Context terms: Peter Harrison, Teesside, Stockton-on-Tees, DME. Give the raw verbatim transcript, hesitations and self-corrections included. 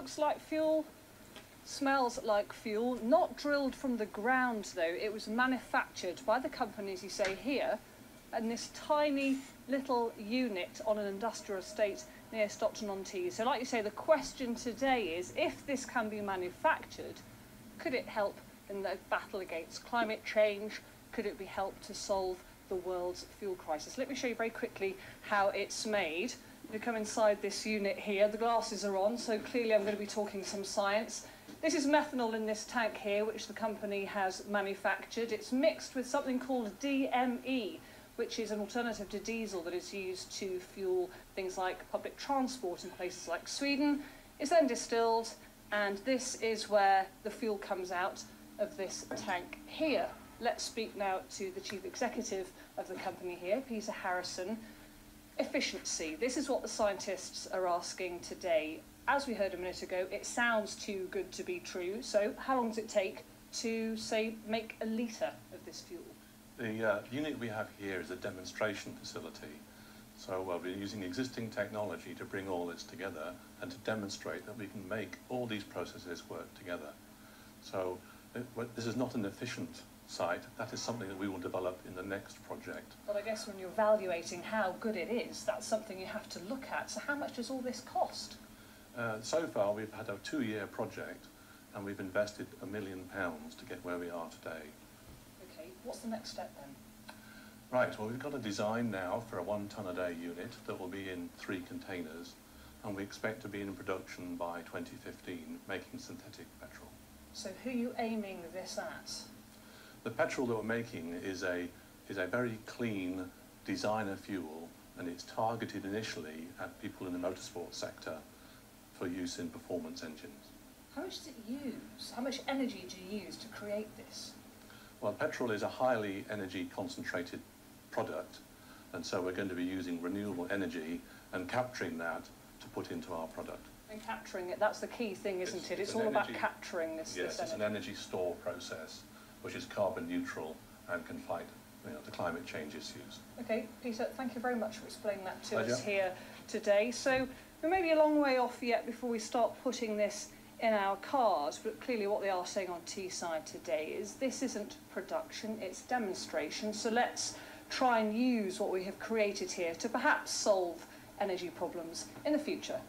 looks like fuel, smells like fuel, not drilled from the ground though. It was manufactured by the companies you say here in this tiny little unit on an industrial estate near Stockton-on-Tees. So like you say, the question today is, if this can be manufactured, could it help in the battle against climate change? Could it be help to solve the world's fuel crisis? Let me show you very quickly how it's made. We come inside this unit here. The glasses are on, so clearly I'm going to be talking some science. This is methanol in this tank here, which the company has manufactured. It's mixed with something called D M E, which is an alternative to diesel that is used to fuel things like public transport in places like Sweden. It's then distilled, and this is where the fuel comes out of this tank here. Let's speak now to the chief executive of the company here, Peter Harrison. Efficiency, this is what the scientists are asking today. As we heard a minute ago, it sounds too good to be true. So how long does it take to, say, make a litre of this fuel? The uh, unit we have here is a demonstration facility. So uh, we're using existing technology to bring all this together and to demonstrate that we can make all these processes work together. So this is not an efficient site. That is something that we will develop in the next project. But I guess when you're evaluating how good it is, that's something you have to look at. So how much does all this cost? Uh, so far we've had a two-year project and we've invested a million pounds to get where we are today. Okay, what's the next step then? Right, well, we've got a design now for a one tonne a day unit that will be in three containers, and we expect to be in production by twenty fifteen, making synthetic petrol. So who are you aiming this at? The petrol that we're making is a, is a very clean designer fuel, and it's targeted initially at people in the motorsport sector for use in performance engines. How much does it use? How much energy do you use to create this? Well, petrol is a highly energy concentrated product, and so we're going to be using renewable energy and capturing that to put into our product. And capturing it, that's the key thing, isn't it's, it? It's, it's all energy, about capturing this, yes, this energy. Yes, it's an energy store process, which is carbon neutral and can fight you know, the climate change issues. Okay, Peter, thank you very much for explaining that to Pleasure. us here today. So we may be a long way off yet before we start putting this in our cars, but clearly what they are saying on Teesside today is this isn't production, it's demonstration. So let's try and use what we have created here to perhaps solve energy problems in the future.